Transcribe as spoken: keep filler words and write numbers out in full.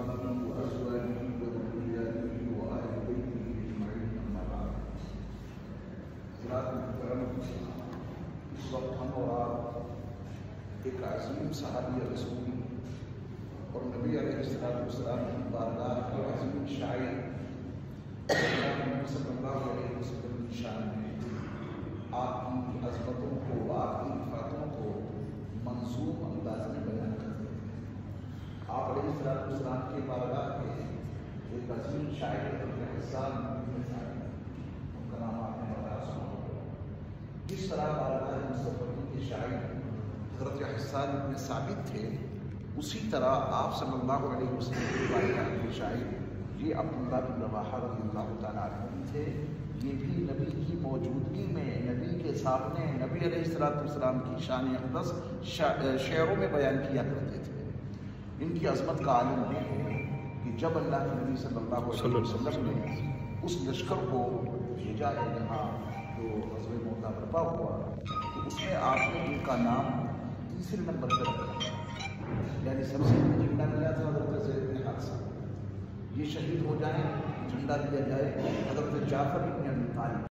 इस वक्त हम और आप एक अजीम सहाबी रसूल और नबी अलैहिस्सलाम की बारगाह के अजीम शायर सल्लल्लाहु अलैहि वसल्लम की शान में आपकी अजमतों को, आपकी इफ़ातों को मंसूब अंदाज में बयान करते हैं। आप अलैहिस्सलाम के बारगाह के एक अजीम शायर अपने हिस्सा उनका नाम आपने बताया सुना। इस तरह बारगाह-ए-मुस्तफ़ा के शायर हज़रत हस्सान इब्न साबित थे, उसी तरह आप सल्लल्लाहु अलैहि वसल्लम के बारगाह के शायर ये अब्दुल्लाह बिन रवाह रज़ियल्लाहु तआला अन्हु थे। ये भी नबी की मौजूदगी में, नबी के सामने, नबी अलैहिस्सलाम की शान अक़दस शेरों में बयान किया करते थे। इनकी अज़मत का आलम यह है कि जब अल्लाह के नबी सल्लल्लाहु अलैहि वसल्लम ने उस लश्कर को भेजा है जहाँ तो ग़ज़वे मौता बर्पा हुआ, तो उसमें आपने इनका नाम तीसरे नंबर पर रखा, यानी सबसे झंडा लिया था हज़रत ज़ैद इब्न हारिसा, ये शहीद हो जाए, झंडा दिया जाए हज़रत जाफ़र इब्न अबी तालिब।